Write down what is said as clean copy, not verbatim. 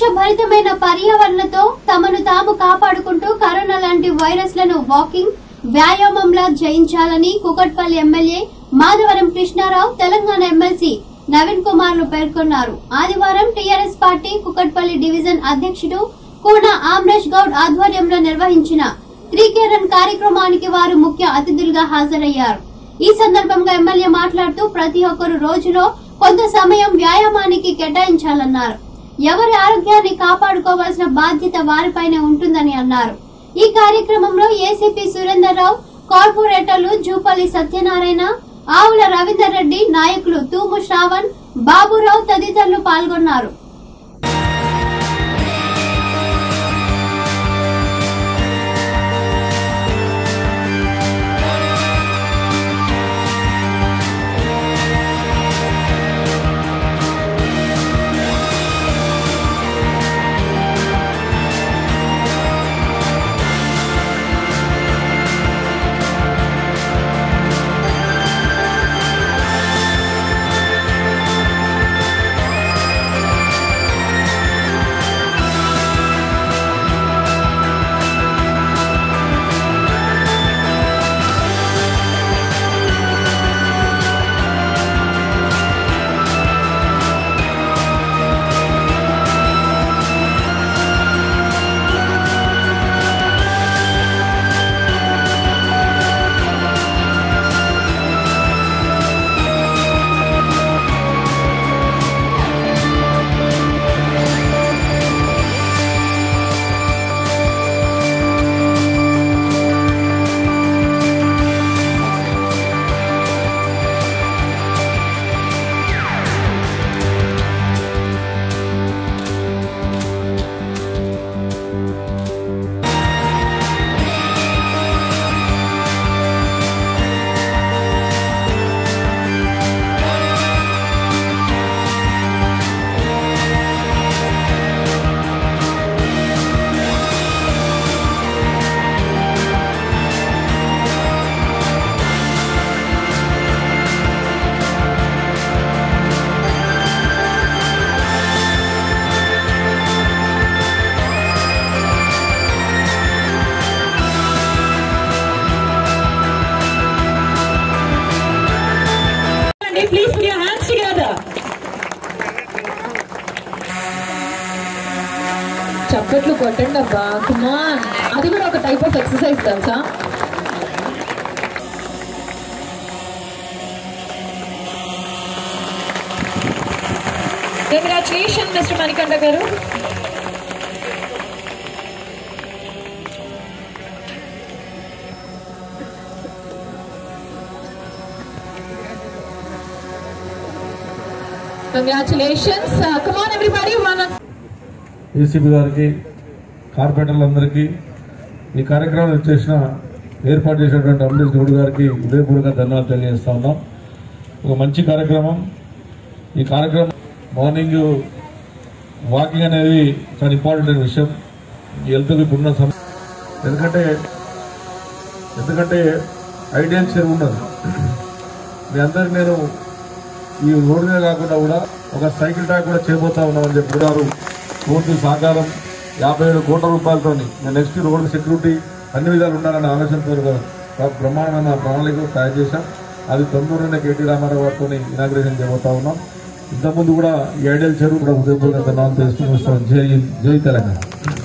విషభరితమైన పర్యావరణంతో తమను తాము కాపాడుకుంటూ కరోనా లాంటి వైరస్లను వాకింగ్ వ్యాయామంలా జయించాలని కుకట్పల్లి ఎమ్మెల్యే మాధవరం కృష్ణారావు తెలంగాణ ఎమ్మెల్సీ నవీన్ కుమార్లు పేర్కొన్నారు. ఆదివారం టీఆర్ఎస్ పార్టీ కుకట్పల్లి డివిజన్ అధ్యక్షుడు కూన ఆమ్రేష్ గౌడ్ ఆధ్వర్యంలో నిర్వహించిన త్రికే రన్ కార్యక్రమానికి వారు ముఖ్య అతిథులుగా హాజరయ్యారు. ఈ సందర్భంగా ఎమ్మెల్యే మాట్లాడుతూ ప్రతి ఒక్కరు రోజులో కొంత సమయం వ్యాయామానికి కేటాయించాలన్నారు. ఎవరి ఆరోగ్యాన్ని కాపాడుకోవాల్సిన బాధ్యత వారిపైనే ఉంటుందని అన్నారు. ఈ కార్యక్రమంలో ఏసీపీ సురేందర్రావు, కార్పొరేటర్లు జూపల్లి సత్యనారాయణ, ఆవుల రవీందర్ రెడ్డి, నాయకులు తూము శ్రావణ్, బాబురావు తదితరులు పాల్గొన్నారు. Please put your hands together. Chappatlu kottanda ba, come on. Adi kuda oka type of exercise telusa. Congratulations Mr. Manikanda garu. Congratulations. Come on everybody. ACP గారికి, కార్పొరేటర్లందరికీ, ఈ కార్యక్రమం ఏర్పాటు చేసినటువంటి అమరేష్ గౌడ్ గారికి హృదయపూర్వక ధన్యవాదాలు తెలియజేస్తా ఉన్నాం. ఒక మంచి కార్యక్రమం. ఈ కార్యక్రమం మార్నింగ్ వాకింగ్ అనేది చాలా ఇంపార్టెంట్ అయిన విషయం. హెల్త్కి ఇప్పుడున్న సమస్య ఎందుకంటే ఐడియల్ చెరువు ఉన్నది. మీ అందరికీ నేను ఈ రోడ్డు మీద కాకుండా కూడా ఒక సైకిల్ ట్రాక్ కూడా చేయబోతా ఉన్నామని చెప్పి గుడారు పూర్తి సహకారం 57 కోట్ల రూపాయలతో నెక్స్ట్ రోడ్డు సెక్యూరిటీ అన్ని విధాలు ఉండాలనే ఆలోచనతో బ్రహ్మాండమైన ప్రణాళిక తయారు చేశాం. అది 9 కేటీ రామారావు గారితో ఇనాగ్రేషన్ చేయబోతా ఉన్నాం. ఇంతకుముందు కూడా ఈ ఐడియల్ చెరువు కూడా ఉదయపూర్వక ధన్యవాదాలు తెలుసుకుని వస్తాం. జై జై తెలంగాణ.